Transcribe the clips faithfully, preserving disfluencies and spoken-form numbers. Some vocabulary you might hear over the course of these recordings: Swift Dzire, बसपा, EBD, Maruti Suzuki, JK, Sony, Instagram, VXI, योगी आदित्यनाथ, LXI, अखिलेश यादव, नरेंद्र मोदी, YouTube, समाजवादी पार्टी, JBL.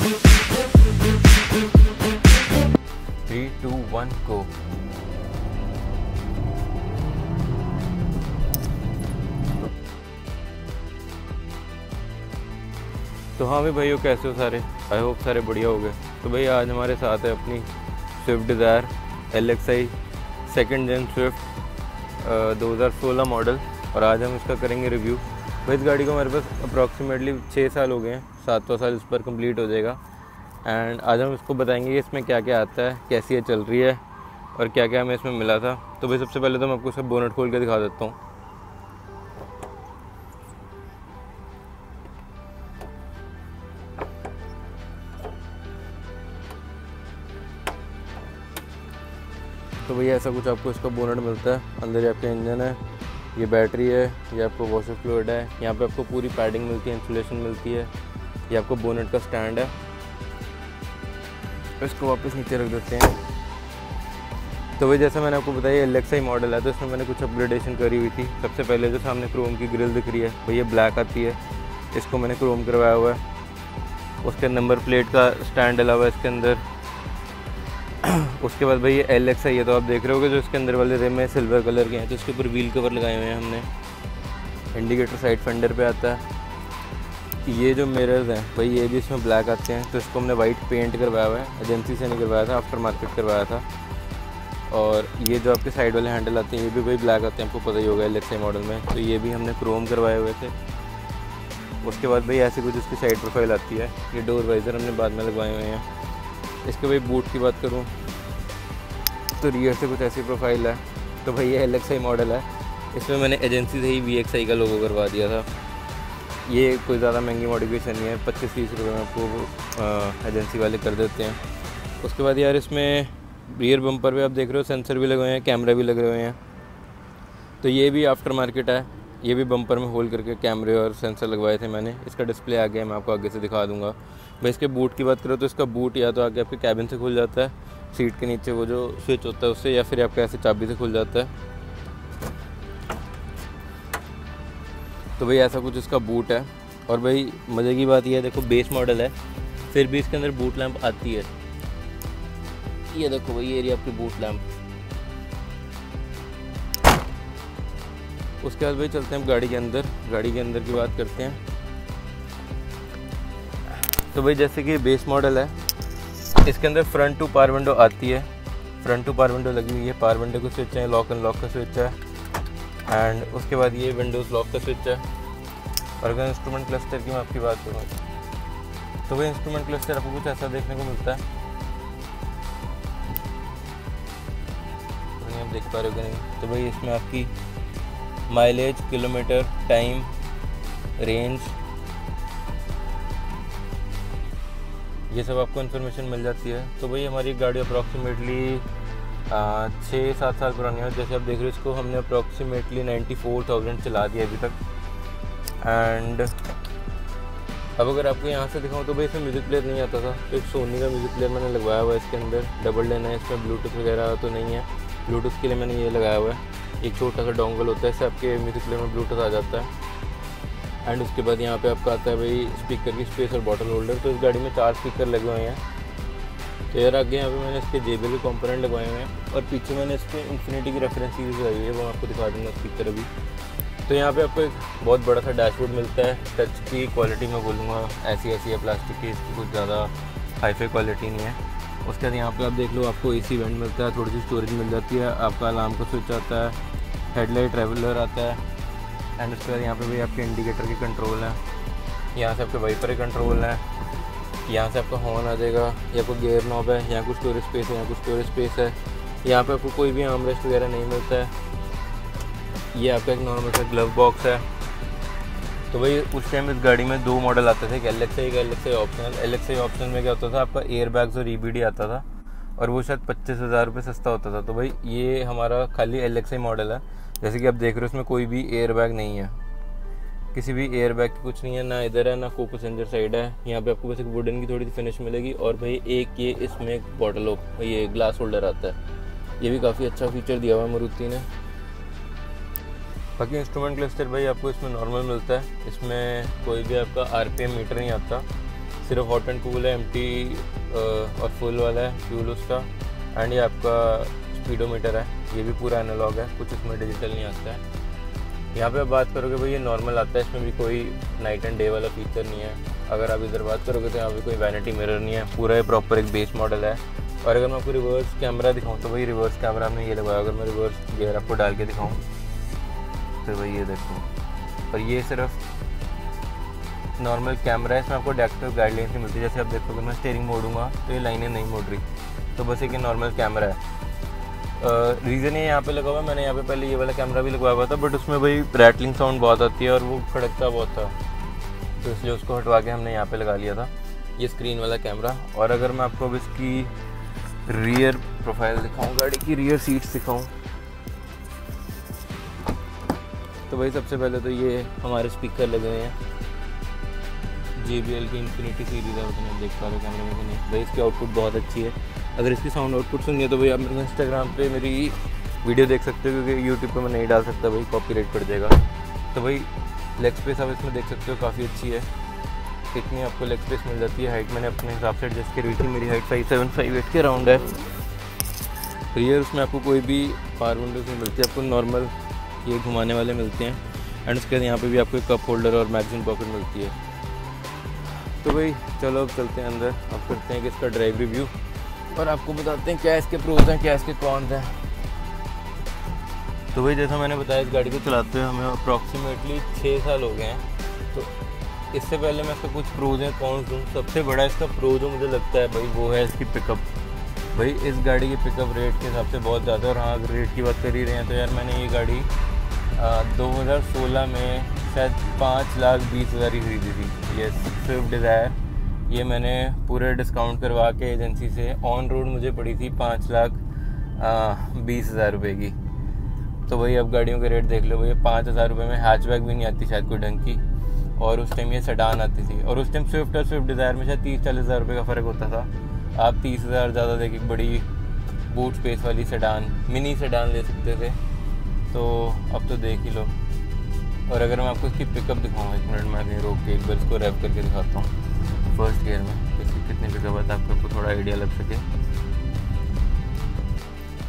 Three two one go. तो हाँ भाई भाइयों, कैसे हो सारे? आई होप सारे बढ़िया हो गए। तो भाई आज हमारे साथ है अपनी Swift Dzire L X I second gen Swift दो हज़ार सोलह मॉडल, और आज हम इसका करेंगे रिव्यू। भाई इस गाड़ी को हमारे पास अप्रॉक्सीमेटली छः साल हो गए हैं, सातवां साल इस पर कंप्लीट हो जाएगा। एंड आज हम इसको बताएंगे इसमें क्या क्या आता है, कैसी है चल रही है और क्या क्या हमें इसमें मिला था। तो भाई सबसे पहले तो मैं आपको सब बोनट खोल के दिखा देता हूँ। तो भैया ऐसा कुछ आपको इसका बोनट मिलता है। अंदर ये आपका इंजन है, ये बैटरी है, ये आपको वॉशर फ्लूइड है, यहाँ पे आपको पूरी पैडिंग मिलती है, इंसुलेशन मिलती है, ये आपको बोनट का स्टैंड है। इसको वापस नीचे रख देते हैं। तो भाई जैसा मैंने आपको बताया एल एक्स आई मॉडल है, तो इसमें मैंने कुछ अपग्रेडेशन करी हुई थी। सबसे पहले जो सामने क्रोम की ग्रिल दिख रही है भैया ब्लैक आती है, इसको मैंने क्रोम करवाया हुआ है। उसके नंबर प्लेट का स्टैंड अलावा इसके अंदर। उसके बाद भाई ये एल एक्स आई है, तो आप देख रहे होगे जो इसके अंदर वाले रिम है सिल्वर कलर के हैं, तो इसके ऊपर व्हील कवर लगाए हुए हैं हमने। इंडिकेटर साइड फेंडर पे आता है। ये जो मिरर्स हैं भाई ये भी इसमें ब्लैक आते हैं, तो इसको हमने वाइट पेंट करवाया हुआ है, एजेंसी से नहीं करवाया था, आफ्टर मार्केट करवाया था। और ये जो आपके साइड वाले हैंडल आते हैं ये भी भाई ब्लैक आते हैं, आपको पता ही होगा एल एक्स आई मॉडल में, तो ये भी हमने क्रोम करवाए हुए थे। उसके बाद भाई ऐसे कुछ इसकी साइड प्रोफाइल आती है, ये डोर वाइजर हमने बाद में लगवाए हुए हैं। इसके भाई बूट की बात करूँ तो रियर से कुछ ऐसी प्रोफाइल है। तो भाई ये एल एक्स आई मॉडल है, इसमें मैंने एजेंसी से ही वी एक्स आई का लोगो करवा दिया था। ये कोई ज़्यादा महंगी मॉडिफिकेशन नहीं है, पच्चीस तीस रुपये में आपको एजेंसी वाले कर देते हैं। उसके बाद यार इसमें रियर बम्पर पे आप देख रहे हो सेंसर भी लगे हुए हैं, कैमरा भी लगे हुए हैं, तो ये भी आफ्टर मार्केट है। ये भी बम्पर में होल करके कैमरे और सेंसर लगवाए थे मैंने। इसका डिस्प्ले आ गया, मैं आपको आगे से दिखा दूंगा। भाई इसके बूट की बात करो तो इसका बूट या तो आगे आपके कैबिन से खुल जाता है, सीट के नीचे वो जो स्विच होता है उससे, या फिर आपके ऐसे चाबी से खुल जाता है। तो भाई ऐसा कुछ इसका बूट है। और भाई मज़े की बात यह है, देखो बेस मॉडल है फिर भी इसके अंदर बूट लैंप आती है। ये देखो भाई ये रही आपकी बूट लैंप। उसके बाद भाई चलते हैं गाड़ी के अंदर, गाड़ी के अंदर की बात करते हैं। तो भाई जैसे कि बेस मॉडल है, इसके अंदर फ्रंट टू पावर विंडो आती है, फ्रंट टू पावर विंडो लगी हुई है, पावर विंडो का स्विच है, लॉक एंड लॉक का स्विच है, एंड उसके बाद ये विंडोज़ लॉक का स्विच है। और अगर इंस्ट्रूमेंट क्लस्टर की मैं आपकी बात करूँ तो भाई इंस्ट्रूमेंट क्लस्टर आपको कुछ ऐसा देखने को मिलता है, आप देख पा रहे हो नहीं। तो भाई इसमें आपकी माइलेज, किलोमीटर, टाइम, रेंज, ये सब आपको इन्फॉर्मेशन मिल जाती है। तो भाई हमारी गाड़ी अप्रॉक्सीमेटली छः सात साल पुरानी है। जैसे आप देख रहे हो इसको हमने अप्रॉक्सीमेटली नाइन्टी फोर थाउजेंड चला दिया अभी तक। एंड अब अगर आपको यहाँ से दिखाऊँ तो भाई इसमें म्यूज़िक प्लेयर नहीं आता था, तो एक सोनी का म्यूज़िक प्लेयर मैंने लगवाया हुआ है। इसके अंदर डबल लेन है, इसमें ब्लूटूथ वगैरह तो नहीं है, ब्लूटूथ के लिए मैंने ये लगाया हुआ है। एक छोटा सा डोंगल होता है, इससे आपके म्यूजिक प्लेयर में ब्लूटूथ आ जाता है। एंड उसके बाद यहाँ पे आपका आता है भाई स्पीकर की स्पेस और बॉटल होल्डर। तो इस गाड़ी में चार स्पीकर लगे हुए हैं। तो यार आगे यहाँ पे मैंने इसके जेबीएल के कंपोनेंट लगवाए हुए हैं, और पीछे मैंने इसके इन्फिनिटी की रेफरेंस सीरीज लगाई हुई है, वो मैं आपको दिखा दूँगा स्पीकर अभी। तो यहाँ पर आपको एक बहुत बड़ा सा डैशबोर्ड मिलता है, टच की क्वालिटी मैं बोलूँगा ऐसी ऐसी है, प्लास्टिक की इसकी कुछ ज़्यादा हाई फाई क्वालिटी नहीं है। उसके बाद यहाँ पे आप देख लो आपको एसी वेंट मिलता है, थोड़ी सी स्टोरेज मिल जाती है, आपका अलार्म का स्विच आता है, हेडलाइट ट्रैवलर आता है। एंड उसके बाद यहाँ पे भी आपके इंडिकेटर के कंट्रोल हैं, यहाँ से आपके वाइपर के कंट्रोल हैं, यहाँ से आपका हॉर्न आ जाएगा, या कोई गियर नॉब है, यहाँ कुछ स्टोरेज स्पेस है, यहाँ कुछ स्टोरेज स्पेस है। यहाँ पर आपको कोई भी आर्मरेस्ट वगैरह नहीं मिलता है, ये आपका एक नॉर्मल सा ग्लव बॉक्स है। तो भाई उस टाइम इस गाड़ी में दो मॉडल आते थे, एक एल एक्स आई एक L X I optional. L X I optional में क्या होता था, आपका एयर बैग्स और ई बी डी आता था, और वो शायद पच्चीस हज़ार रुपये सस्ता होता था। तो भाई ये हमारा खाली एल एक्स आई मॉडल है, जैसे कि आप देख रहे हो इसमें कोई भी एयर बैग नहीं है, किसी भी एयर बैग की कुछ नहीं है, ना इधर है ना को पैसेंजर साइड है। यहाँ पर आपको बस एक वुडन की थोड़ी सी फिनिश मिलेगी। और भाई एक ये इसमें एक बॉटल ऑफ ये ग्लास होल्डर आता है, ये भी काफ़ी अच्छा फीचर दिया हुआ है मारुति ने। बाकी इंस्ट्रूमेंट क्लस्टर भाई आपको इसमें नॉर्मल मिलता है, इसमें कोई भी आपका आरपीएम मीटर नहीं आता, सिर्फ हॉट एंड कूल है, एम्प्टी और फुल वाला है फ्यूल उसका। एंड ये आपका स्पीडोमीटर है, ये भी पूरा एनालॉग है, कुछ इसमें डिजिटल नहीं आता है। यहाँ पे आप बात करोगे भाई ये नॉर्मल आता है, इसमें भी कोई नाइट एंड डे वाला फीचर नहीं है। अगर आप इधर बात करोगे तो यहाँ पे कोई वैनिटी मिरर नहीं है, पूरा ये प्रॉपर एक बेस मॉडल है। और अगर मैं आपको रिवर्स कैमरा दिखाऊँ तो भाई रिवर्स कैमरा में ये लगाया, अगर मैं रिवर्स गियर आपको डाल के दिखाऊँ तो भाई ये देखो। और ये सिर्फ नॉर्मल कैमरा है, इसमें आपको डेक्टिव गाइडलाइंस नहीं मिलती। जैसे आप देखोगे मैं स्टेयरिंग मोड़ूंगा तो ये लाइनें नहीं मोड़ रही, तो बस एक नॉर्मल कैमरा है। रीज़न ये यहाँ पे लगा हुआ है, मैंने यहाँ पे पहले ये वाला कैमरा भी लगवाया हुआ था, बट उसमें भाई रैटलिंग साउंड बहुत आती है और वो खड़कता बहुत था, तो इसलिए उसको हटवा के हमने यहाँ पे लगा लिया था ये स्क्रीन वाला कैमरा। और अगर मैं आपको अब इसकी रियर प्रोफाइल दिखाऊँ, गाड़ी की रियर सीट्स दिखाऊँ, तो भाई सबसे पहले तो ये हमारे स्पीकर लगे हुए हैं, जे बी एल की इन्फिनिटी सीरीज़ है, उसमें आप देख पा रहे हो कैमरे में कि नहीं। भाई इसकी आउटपुट बहुत अच्छी है, अगर इसकी साउंड आउटपुट सुनिए तो भाई आप मेरे इंस्टाग्राम पे मेरी वीडियो देख सकते हो, क्योंकि यूट्यूब पे मैं नहीं डाल सकता, भाई कॉपीराइट पड़ जाएगा। तो भाई लेग स्पेस आप इसमें देख सकते हो काफ़ी अच्छी है, कितनी आपको लेग स्पेस मिल जाती है। हाइट मैंने अपने हिसाब से एडजस्ट करी थी, मेरी height five seven five eight के अराउंड है। रियर उसमें आपको कोई भी पावर विंडोज नहीं मिलती, आपको नॉर्मल ये घुमाने वाले मिलते हैं। एंड उसके बाद यहाँ पर भी आपको कप होल्डर और मैगजीन पॉकेट मिलती है। तो भाई चलो अब चलते हैं अंदर, अब करते हैं कि इसका ड्राइव रिव्यू और आपको बताते हैं क्या इसके प्रोज हैं, क्या इसके कॉन्स हैं। तो भाई जैसा मैंने बताया, इस गाड़ी को चलाते हुए हमें अप्रॉक्सीमेटली छः साल हो गए हैं। तो इससे पहले मैं इसका कुछ प्रोज हैं कॉन्स दूँ। सबसे बड़ा इसका प्रोज जो मुझे लगता है भाई वो है इसकी पिकअप। भाई इस गाड़ी की पिकअप रेट के हिसाब से बहुत ज़्यादा। और हाँ, अगर रेट की बात कर ही रहे हैं तो यार मैंने ये गाड़ी दो हज़ार सोलह में शायद पाँच लाख बीस हज़ार ही खरीदी थी। ये स्विफ्ट डिज़ायर, ये मैंने पूरे डिस्काउंट करवा के एजेंसी से ऑन रोड मुझे पड़ी थी पाँच लाख बीस हज़ार रुपये की। तो वही अब गाड़ियों के रेट देख लो भाई, पाँच हज़ार रुपये में हैचबैक भी नहीं आती शायद कोई ढंग की, और उस टाइम ये सेडान आती थी। और उस टाइम स्विफ्ट और स्विफ्ट डिज़ायर में शायद तीस चालीस हज़ार रुपये का फ़र्क होता था। आप तीस हज़ार ज़्यादा देख एक बड़ी बूट स्पेस वाली सेडान, मिनी सेडान ले सकते थे। तो अब तो देख ही लो। और अगर मैं आपको इसकी पिकअप दिखाऊँ, एक मिनट मैं कहीं रोक के एक बार इसको रैप करके दिखाता हूँ फर्स्ट गियर में, इसकी कितनी पिकअप है ताकि आपको थोड़ा आइडिया लग सके।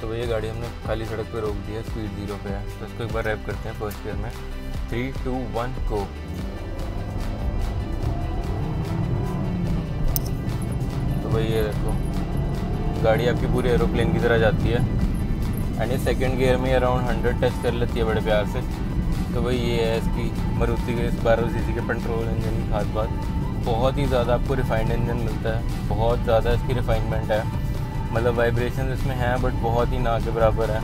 तो भैया गाड़ी हमने खाली सड़क पे रोक दी है, स्पीड जीरो पे है, तो इसको एक बार रैप करते हैं फर्स्ट गियर में। Three two one go. तो भैया ये देखो, गाड़ी आपकी पूरी एरोप्लेन की तरह जाती है। एंड ये सेकेंड गियर में अराउंड हंड्रेड टच कर लेती है बड़े प्यार से। तो भाई ये है इसकी मारुति के इस बारह सीसी के पेट्रोल इंजन की खास बात, बहुत ही ज़्यादा आपको रिफाइंड इंजन मिलता है, बहुत ज़्यादा इसकी रिफाइनमेंट है। मतलब वाइब्रेशन इसमें हैं बट बहुत ही ना के बराबर है।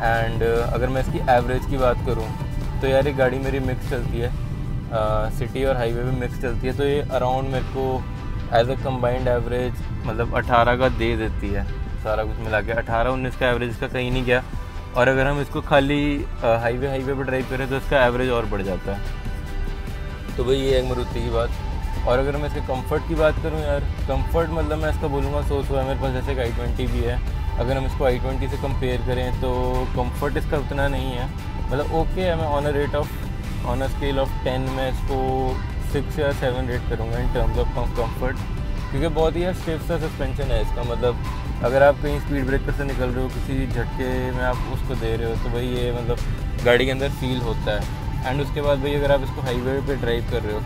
एंड अगर मैं इसकी एवरेज की बात करूं तो यार ये गाड़ी मेरी मिक्स चलती है, आ, सिटी और हाईवे में मिक्स चलती है, तो ये अराउंड मेरे को एज अ कंबाइंड एवरेज मतलब अठारह का दे देती है, सारा कुछ मिला के अठारह उन्नीस का एवरेज इसका कहीं नहीं गया। और अगर हम इसको खाली हाईवे हाईवे पर ड्राइव करें तो इसका एवरेज और बढ़ जाता है। तो भाई ये एक मारुति की बात। और अगर मैं इसके कंफर्ट की बात करूं यार, कंफर्ट मतलब मैं इसका बोलूँगा सो सो है। मेरे पास जैसे आई ट्वेंटी भी है, अगर हम इसको आई ट्वेंटी से कंपेयर करें तो कंफर्ट इसका उतना नहीं है, मतलब ओके है। मैं on a rate of on a scale of ten में इसको सिक्स या सेवन रेट करूँगा इन टर्म्स ऑफ कंफर्ट, क्योंकि बहुत ही यार स्टिफ सा सस्पेंशन है इसका। मतलब अगर आप कहीं स्पीड ब्रेकर से निकल रहे हो, किसी झटके में आप उसको दे रहे हो, तो भाई ये मतलब गाड़ी के अंदर फील होता है। एंड उसके बाद भाई अगर आप इसको हाईवे पर ड्राइव कर रहे हो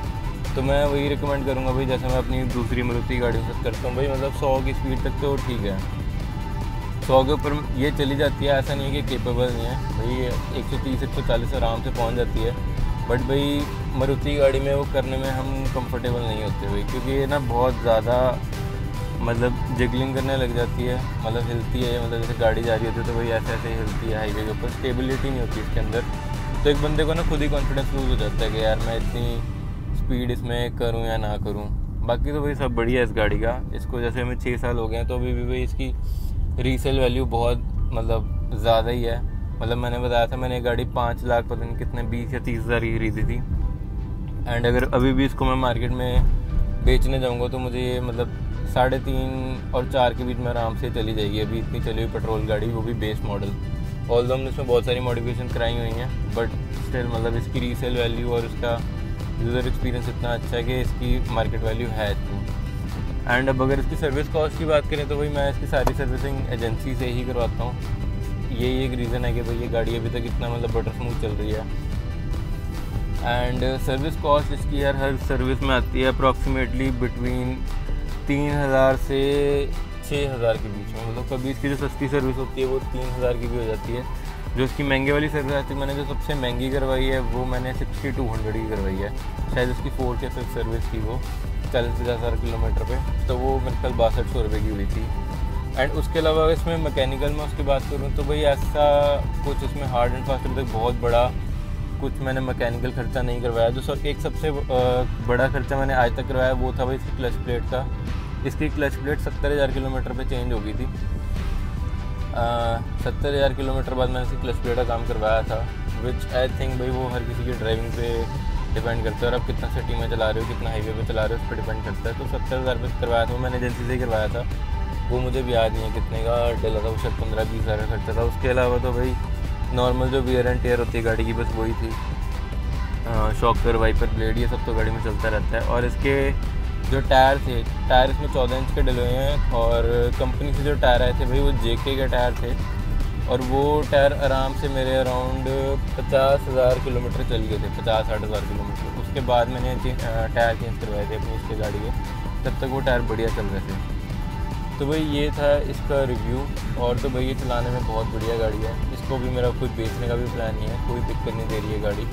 तो मैं वही रिकमेंड करूँगा भाई, जैसे मैं अपनी दूसरी मारुति गाड़ियों से करता हूँ भाई, मतलब सौ की स्पीड तक तो ठीक है, सौ के ऊपर ये चली जाती है। ऐसा नहीं है कि केपेबल नहीं है भाई, एक सौ तीस एक सौ चालीस आराम से पहुँच जाती है। बट भाई मारुति गाड़ी में वो करने में हम कंफर्टेबल नहीं होते भाई, क्योंकि ये ना बहुत ज़्यादा मतलब जिगलिंग करने लग जाती है, मतलब हिलती है। मतलब जैसे गाड़ी जा रही होती है तो भाई ऐसे ऐसे हिलती है हाईवे के ऊपर, स्टेबिलिटी नहीं होती इसके अंदर। तो एक बंदे को ना खुद ही कॉन्फिडेंस लूज हो जाता है कि यार मैं इतनी स्पीड इसमें करूं या ना करूं। बाकी तो भाई सब बढ़िया है इस गाड़ी का। इसको जैसे हमें छः साल हो गए हैं तो अभी भी भाई इसकी रीसेल वैल्यू बहुत मतलब ज़्यादा ही है। मतलब मैंने बताया था, मैंने गाड़ी पाँच लाख पता नहीं कितने बीस या तीस हज़ार की खरीदी थी। एंड अगर अभी भी इसको मैं मार्केट में बेचने जाऊँगा तो मुझे ये मतलब साढ़े तीन और चार के बीच में आराम से चली जाएगी। अभी इतनी चली हुई पेट्रोल गाड़ी, वो भी बेस मॉडल, ऑल्दो हमने इसमें बहुत सारी मॉडिफिकेशन कराई हुई हैं, बट स्टिल मतलब इसकी रीसेल वैल्यू और इसका यूज़र एक्सपीरियंस इतना अच्छा है कि इसकी मार्केट वैल्यू है इतनी। एंड अब अगर इसकी सर्विस कॉस्ट की बात करें तो भाई मैं इसकी सारी सर्विसिंग एजेंसी से ही करवाता हूँ। यही एक रीज़न है कि भाई ये गाड़ी अभी तक इतना मतलब बटर स्मूथ चल रही है। एंड सर्विस कॉस्ट इसकी यार हर सर्विस में आती है अप्रॉक्सीमेटली बिटवीन तीन हज़ार से छः हज़ार के बीच में। मतलब कभी इसकी जो सस्ती सर्विस होती है वो तीन हज़ार की भी हो जाती है। जो इसकी महंगी वाली सर्विस आती है, मैंने जो सबसे महंगी करवाई है वो मैंने सिक्सटी टू हंड्रेड की करवाई है, शायद उसकी फोर्थ या फिफ्थ सर्विस थी वो चालीस पचास हज़ार किलोमीटर पे, तो वो मेरे ख्याल बासठ सौ रुपये की हुई थी। एंड उसके अलावा इसमें मैकेनिकल में उसकी बात करूँ तो भाई ऐसा कुछ इसमें हार्ड एंड फास्ट तक बहुत बड़ा कुछ मैंने मैकेनिकल खर्चा नहीं करवाया। जो सर एक सबसे बड़ा खर्चा मैंने आज तक करवाया वो था भाई इसकी क्लच प्लेट का। इसकी क्लच प्लेट सत्तर हज़ार किलोमीटर पे चेंज हो गई थी। सत्तर हज़ार किलोमीटर बाद मैंने इसकी क्लच प्लेट का काम करवाया था, विच आई थिंक भाई वो हर किसी की ड्राइविंग पे डिपेंड करता है और आप कितना सिटी में चला रहे हो, कितना हाईवे पे चला रहे हो, उस पर डिपेंड करता है। तो सत्तर हज़ार रुपये करवाया था, वो मैंने एजेंसी से ही करवाया था। वो मुझे भी याद नहीं है कितने का डला था, वो शायद पंद्रह बीस हज़ार का खर्चा था। उसके अलावा तो भाई नॉर्मल जो वियर एंड टेयर होती है गाड़ी की बस वही थी, शॉकर, वाइपर, ब्लेड, ये सब तो गाड़ी में चलता रहता है। और इसके जो टायर थे, टायर इसमें चौदह इंच के डले हुए हैं और कंपनी से जो टायर आए थे भाई वो जेके के टायर थे और वो टायर आराम से मेरे अराउंड पचास हज़ार किलोमीटर चल गए थे, पचास साठ हज़ार किलोमीटर। उसके बाद मैंने टायर चेंज करवाए थे अपनी उसकी गाड़ी के, तब तक वो टायर बढ़िया चल रहे थे। तो भाई ये था इसका रिव्यू। और तो भाई ये चलाने में बहुत बढ़िया गाड़ी है, इसको भी मेरा कोई बेचने का भी प्लान नहीं है, कोई दिक्कत नहीं दे रही है गाड़ी।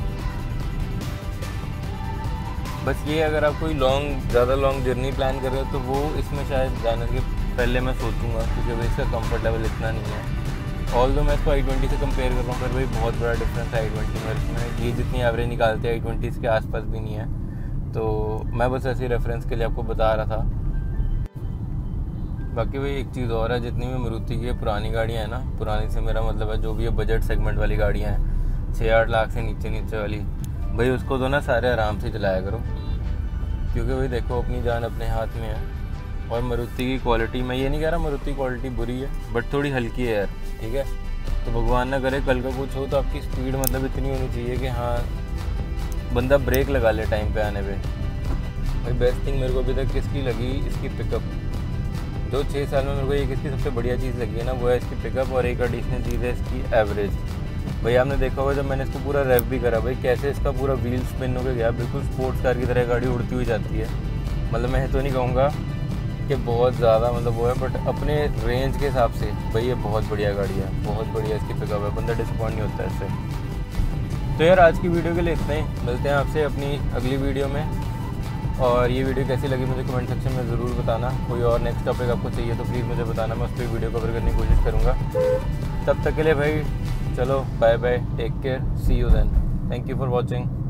बस ये अगर आप कोई लॉन्ग ज़्यादा लॉन्ग जर्नी प्लान कर रहे हो तो वो इसमें शायद जाने के पहले मैं सोचूंगा, क्योंकि भाई इसका कंफर्ट लेवल इतना नहीं है। ऑल दो मैं इसको आई ट्वेंटी से कंपेयर कर रहा हूँ पर भाई बहुत बड़ा डिफरेंस है आई ट्वेंटी में। इसमें ये जितनी एवरेज निकालते हैं आई ट्वेंटी इसके आसपास भी नहीं है। तो मैं बस ऐसे रेफरेंस के लिए आपको बता रहा था। बाकी भाई एक चीज़ और है, जितनी भी मारुति की पुरानी गाड़ियाँ हैं ना, पुरानी से मेरा मतलब है जो भी ये बजट सेगमेंट वाली गाड़ियाँ हैं, छः आठ लाख से नीचे नीचे वाली, भाई उसको तो ना सारे आराम से चलाया करो, क्योंकि भाई देखो अपनी जान अपने हाथ में है। और मारुति की क्वालिटी, मैं ये नहीं कह रहा मारुति क्वालिटी बुरी है, बट थोड़ी हल्की है यार, ठीक है। तो भगवान ना करे कल का कुछ हो तो आपकी स्पीड मतलब इतनी होनी चाहिए कि हाँ बंदा ब्रेक लगा ले टाइम पर आने पर। भाई बेस्ट थिंग मेरे को अभी तक किसकी लगी, इसकी पिकअप। दो छः साल में मेरे को एक इसकी सबसे बढ़िया चीज़ लगी है ना, वो है इसकी पिकअप और एक एडिशनल चीज़ है इसकी एवरेज। भाई आपने देखा होगा जब मैंने इसको पूरा रैप भी करा, भाई कैसे इसका पूरा व्हील स्पिन होकर गया, बिल्कुल स्पोर्ट्स कार की तरह गाड़ी उड़ती हुई जाती है। मतलब मैं तो नहीं कहूँगा कि बहुत ज़्यादा मतलब वो है, बट अपने रेंज के हिसाब से भाई ये बहुत बढ़िया गाड़ी है, बहुत बढ़िया इसकी पिकअप है, बंदा डिसअपॉइंट नहीं होता इससे। तो यार आज की वीडियो के लिए इतना ही, मिलते हैं आपसे अपनी अगली वीडियो में। और ये वीडियो कैसी लगी मुझे कमेंट सेक्शन में ज़रूर बताना। कोई और नेक्स्ट टॉपिक आपको चाहिए तो प्लीज़ मुझे बताना, मैं उस पर वीडियो कवर करने की कोशिश करूँगा। तब तक के लिए भाई चलो bye bye, take care, see you then, thank you for watching.